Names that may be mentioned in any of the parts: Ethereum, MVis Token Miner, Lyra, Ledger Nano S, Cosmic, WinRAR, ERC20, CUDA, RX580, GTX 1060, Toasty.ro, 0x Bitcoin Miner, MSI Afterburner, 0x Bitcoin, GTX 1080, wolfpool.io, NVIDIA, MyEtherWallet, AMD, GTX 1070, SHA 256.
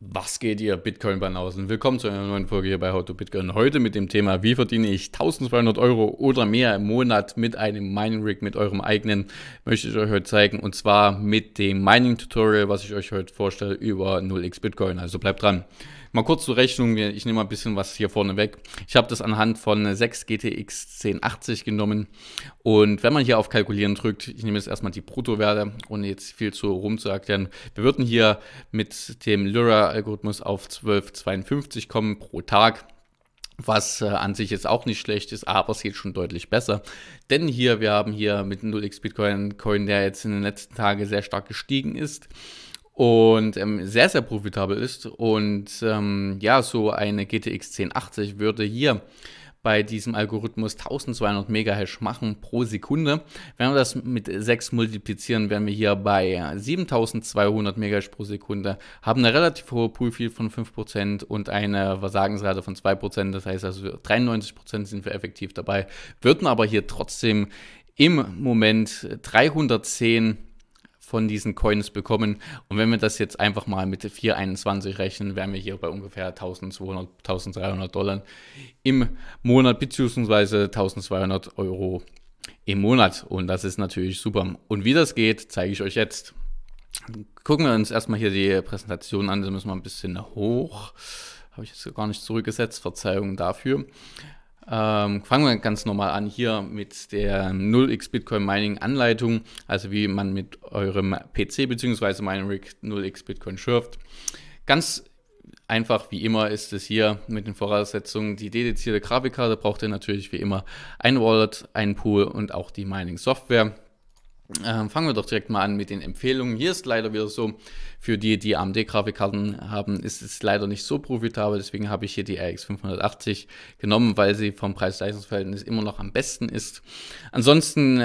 Was geht ihr Bitcoin-Banausen? Willkommen zu einer neuen Folge hier bei How to Bitcoin. Heute mit dem Thema, wie verdiene ich 1200 Euro oder mehr im Monat mit einem Mining Rig, mit eurem eigenen, möchte ich euch heute zeigen. Und zwar mit dem Mining-Tutorial, was ich euch heute vorstelle über 0x Bitcoin. Also bleibt dran. Mal kurz zur Rechnung, ich nehme mal ein bisschen was hier vorne weg. Ich habe das anhand von 6 GTX 1080 genommen. Und wenn man hier auf Kalkulieren drückt, ich nehme jetzt erstmal die Bruttowerte, ohne jetzt viel zu rumzuerklären. Wir würden hier mit dem Lyra Algorithmus auf 12,52 kommen pro Tag, was an sich jetzt auch nicht schlecht ist, aber es geht schon deutlich besser, denn hier, wir haben hier mit 0x Bitcoin Coin, der jetzt in den letzten Tagen sehr stark gestiegen ist und sehr, sehr profitabel ist und ja, so eine GTX 1080 würde hier bei diesem Algorithmus 1200 Megahash machen pro Sekunde. Wenn wir das mit 6 multiplizieren, wären wir hier bei 7200 Megahash pro Sekunde, haben eine relativ hohe Pool-Fee von 5% und eine Versagensrate von 2%, das heißt also 93% sind wir effektiv dabei, würden aber hier trotzdem im Moment 310 von diesen Coins bekommen. Und wenn wir das jetzt einfach mal mit 4,21 rechnen, wären wir hier bei ungefähr 1200, 1300 Dollar im Monat, beziehungsweise 1200 Euro im Monat. Und das ist natürlich super. Und wie das geht, zeige ich euch jetzt. Gucken wir uns erstmal hier die Präsentation an. Da müssen wir ein bisschen hoch. Habe ich jetzt gar nicht zurückgesetzt. Verzeihung dafür. Fangen wir ganz normal an hier mit der 0x Bitcoin Mining Anleitung, also wie man mit eurem PC bzw. Mining Rig 0x Bitcoin schürft. Ganz einfach wie immer ist es hier mit den Voraussetzungen, die dedizierte Grafikkarte braucht ihr natürlich wie immer, ein Wallet, ein Pool und auch die Mining Software. Fangen wir doch direkt mal an mit den Empfehlungen. Hier ist leider wieder so, für die, die AMD-Grafikkarten haben, ist es leider nicht so profitabel. Deswegen habe ich hier die RX580 genommen, weil sie vom Preis-Leistungs-Verhältnis immer noch am besten ist. Ansonsten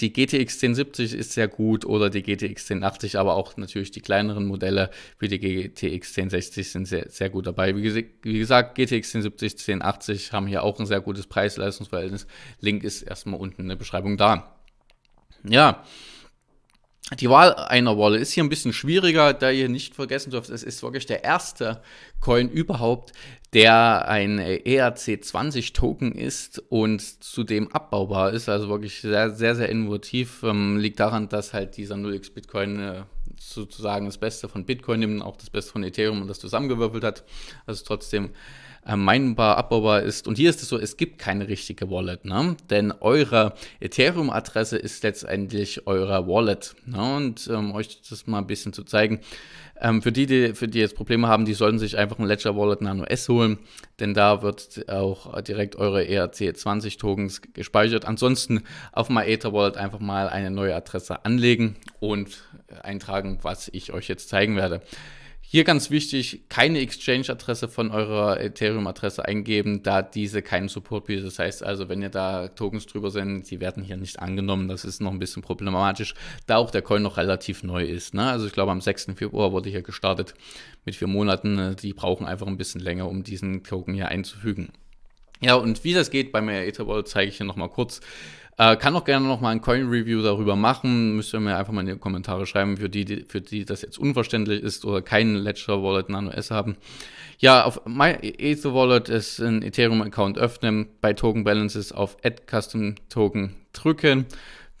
die GTX 1070 ist sehr gut oder die GTX 1080, aber auch natürlich die kleineren Modelle wie die GTX 1060 sind sehr, sehr gut dabei. Wie gesagt, GTX 1070, 1080 haben hier auch ein sehr gutes Preis-Leistungs-Verhältnis. Link ist erstmal unten in der Beschreibung da. Ja, die Wahl einer Wallet ist hier ein bisschen schwieriger, da ihr nicht vergessen dürft, es ist wirklich der erste Coin überhaupt, der ein ERC20 Token ist und zudem abbaubar ist, also wirklich sehr, sehr, sehr innovativ. Liegt daran, dass halt dieser 0x Bitcoin sozusagen das Beste von Bitcoin nimmt, auch das Beste von Ethereum und das zusammengewürfelt hat, also trotzdem meinbar abbaubar ist. Und hier ist es so, es gibt keine richtige Wallet, ne? Denn eure Ethereum-Adresse ist letztendlich eure Wallet, ne? Und euch das mal ein bisschen zu zeigen, für die jetzt Probleme haben, die sollten sich einfach ein Ledger Wallet Nano S holen, denn da wird auch direkt eure ERC20 Tokens gespeichert. Ansonsten auf MyEtherWallet einfach mal eine neue Adresse anlegen und eintragen, was ich euch jetzt zeigen werde. Hier ganz wichtig, keine Exchange-Adresse von eurer Ethereum-Adresse eingeben, da diese keinen Support bietet. Das heißt also, wenn ihr da Tokens drüber sendet, die werden hier nicht angenommen. Das ist noch ein bisschen problematisch, da auch der Coin noch relativ neu ist, ne? Also ich glaube, am 6. Februar wurde hier gestartet mit 4 Monaten. Die brauchen einfach ein bisschen länger, um diesen Token hier einzufügen. Ja, und wie das geht bei MyEtherWallet zeige ich hier nochmal kurz. Kann auch gerne nochmal ein Coin-Review darüber machen, müsst ihr mir einfach mal in die Kommentare schreiben, für die das jetzt unverständlich ist oder keinen Ledger Wallet Nano S haben. Ja, auf MyEtherWallet ist ein Ethereum-Account öffnen, bei Token Balances auf Add Custom Token drücken,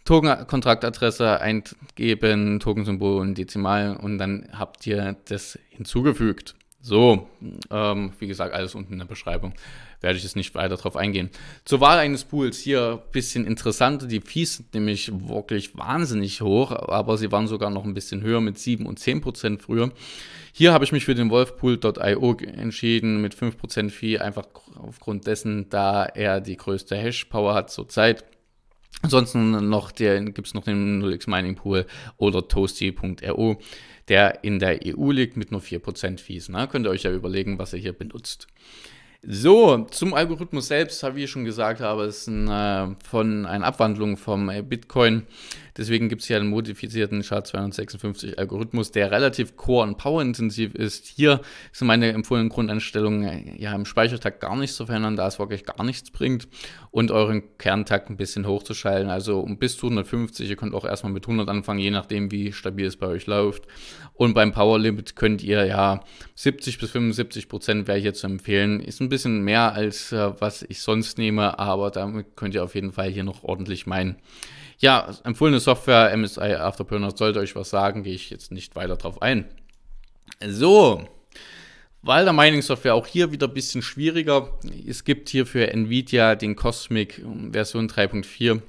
Token-Kontraktadresse eingeben, Tokensymbol und Dezimal und dann habt ihr das hinzugefügt. So, wie gesagt, alles unten in der Beschreibung, werde ich jetzt nicht weiter drauf eingehen. Zur Wahl eines Pools, hier ein bisschen interessant, die Fees sind nämlich wirklich wahnsinnig hoch, aber sie waren sogar noch ein bisschen höher mit 7 und 10% früher. Hier habe ich mich für den wolfpool.io entschieden mit 5% Fee, einfach aufgrund dessen, da er die größte Hash-Power hat zurzeit. Ansonsten gibt es noch den 0x Mining Pool oder Toasty.ro, der in der EU liegt mit nur 4% Fees. Ne? Könnt ihr euch ja überlegen, was ihr hier benutzt. So, zum Algorithmus selbst, wie ich schon gesagt habe, ist eine Abwandlung vom Bitcoin. Deswegen gibt es hier einen modifizierten SHA 256 Algorithmus, der relativ core- und powerintensiv ist. Hier sind meine empfohlenen Grundeinstellungen ja im Speichertakt gar nicht zu verändern, da es wirklich gar nichts bringt, und euren Kerntakt ein bisschen hochzuschalten, also um bis zu 150. Ihr könnt auch erstmal mit 100 anfangen, je nachdem wie stabil es bei euch läuft. Und beim Power Limit könnt ihr ja 70 bis 75% wäre hier zu empfehlen. Ist ein bisschen mehr als was ich sonst nehme, aber damit könnt ihr auf jeden Fall hier noch ordentlich meinen. Ja, empfohlene Software, MSI Afterburner, sollte euch was sagen, gehe ich jetzt nicht weiter drauf ein. So, Weil der Mining-Software auch hier wieder ein bisschen schwieriger. Es gibt hier für NVIDIA den Cosmic Version 3.4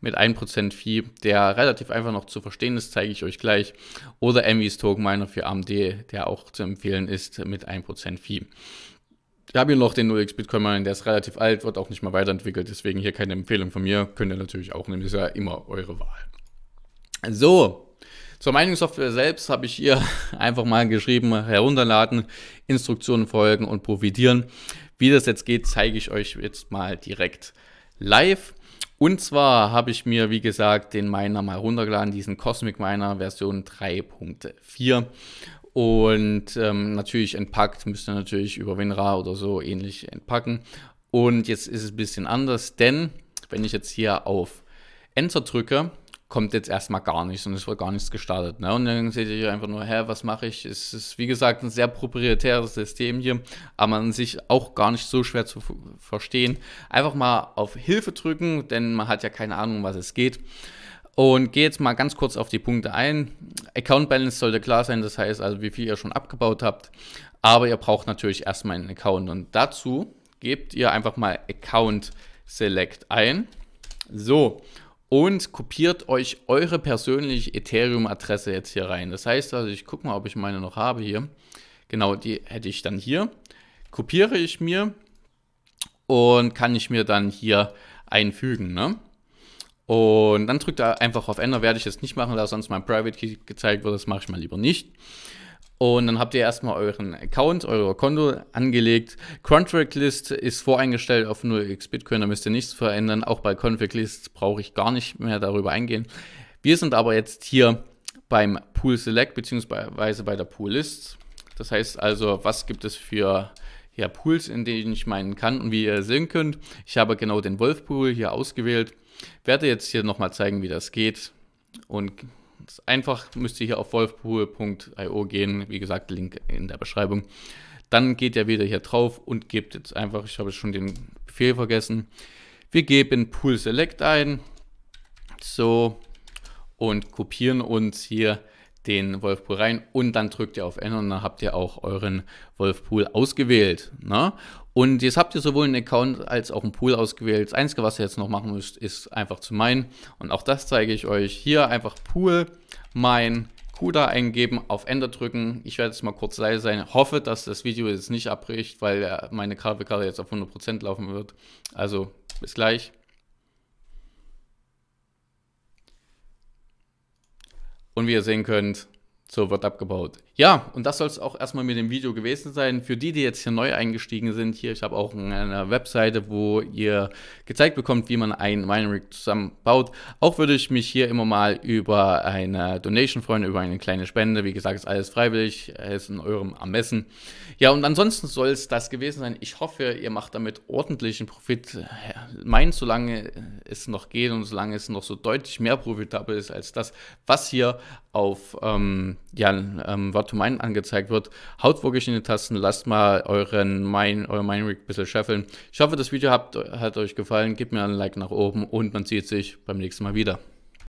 mit 1% Fee, der relativ einfach noch zu verstehen ist, zeige ich euch gleich. Oder MVis Token Miner für AMD, der auch zu empfehlen ist mit 1% Fee. Ich habe hier noch den 0x Bitcoin Miner, der ist relativ alt, wird auch nicht mal weiterentwickelt, deswegen hier keine Empfehlung von mir. Könnt ihr natürlich auch nehmen, ist ja immer eure Wahl. So, zur Mining-Software selbst habe ich hier einfach mal geschrieben, herunterladen, Instruktionen folgen und profitieren. Wie das jetzt geht, zeige ich euch jetzt mal direkt live. Und zwar habe ich mir, wie gesagt, den Miner mal runtergeladen, diesen Cosmic Miner Version 3.4. Und natürlich entpackt, müsst ihr natürlich über WinRAR oder so ähnlich entpacken. Und jetzt ist es ein bisschen anders, denn wenn ich jetzt hier auf Enter drücke, kommt jetzt erstmal gar nichts und es wird gar nichts gestartet. Ne? Und dann seht ihr hier einfach nur, hä, was mache ich? Es ist, wie gesagt, ein sehr proprietäres System hier, aber an sich auch gar nicht so schwer zu verstehen. Einfach mal auf Hilfe drücken, denn man hat ja keine Ahnung, was es geht. Und gehe jetzt mal ganz kurz auf die Punkte ein. Account Balance sollte klar sein, das heißt also, wie viel ihr schon abgebaut habt. Aber ihr braucht natürlich erstmal einen Account. Und dazu gebt ihr einfach mal Account Select ein. So, und kopiert euch eure persönliche Ethereum-Adresse jetzt hier rein. Das heißt also, ich gucke mal, ob ich meine noch habe hier. Genau, die hätte ich dann hier. Kopiere ich mir und kann ich mir dann hier einfügen, ne? Und dann drückt er einfach auf Enter, werde ich jetzt nicht machen, da sonst mein Private Key gezeigt wird, das mache ich mal lieber nicht. Und dann habt ihr erstmal euren Account, euer Konto angelegt. Contract List ist voreingestellt auf 0x Bitcoin, da müsst ihr nichts verändern. Auch bei Config List brauche ich gar nicht mehr darüber eingehen. Wir sind aber jetzt hier beim Pool Select bzw. bei der Pool List. Das heißt also, was gibt es für Pools, in denen ich meinen kann, und wie ihr sehen könnt, ich habe genau den Wolfpool hier ausgewählt. Werde jetzt hier nochmal zeigen, wie das geht, und einfach müsst ihr hier auf wolfpool.io gehen, wie gesagt, Link in der Beschreibung. Dann geht ihr wieder hier drauf und gebt jetzt einfach, ich habe schon den Befehl vergessen, wir geben Pool Select ein, so, und kopieren uns hier den Wolfpool rein und dann drückt ihr auf Enter und dann habt ihr auch euren Wolfpool ausgewählt. Ne? Und jetzt habt ihr sowohl einen Account als auch einen Pool ausgewählt. Das Einzige, was ihr jetzt noch machen müsst, ist einfach zu minen. Und auch das zeige ich euch. Hier einfach Pool, mein CUDA eingeben, auf Enter drücken. Ich werde jetzt mal kurz leise sein. Hoffe, dass das Video jetzt nicht abbricht, weil meine Grafikkarte jetzt auf 100% laufen wird. Also bis gleich. Und wie ihr sehen könnt, so wird abgebaut. Ja, und das soll es auch erstmal mit dem Video gewesen sein. Für die, die jetzt hier neu eingestiegen sind, hier, ich habe auch eine Webseite, wo ihr gezeigt bekommt, wie man einen Mining Rig zusammenbaut. Auch würde ich mich hier immer mal über eine Donation freuen, über eine kleine Spende. Wie gesagt, ist alles freiwillig, ist in eurem Ermessen. Ja, und ansonsten soll es das gewesen sein. Ich hoffe, ihr macht damit ordentlichen Profit. Meint, solange es noch geht und solange es noch so deutlich mehr profitabel ist als das, was hier auf Wort to Mine angezeigt wird. Haut wirklich in die Tasten, lasst mal euer Mining Rig ein bisschen scheffeln. Ich hoffe, das Video hat euch gefallen, gebt mir einen Like nach oben und man sieht sich beim nächsten Mal wieder.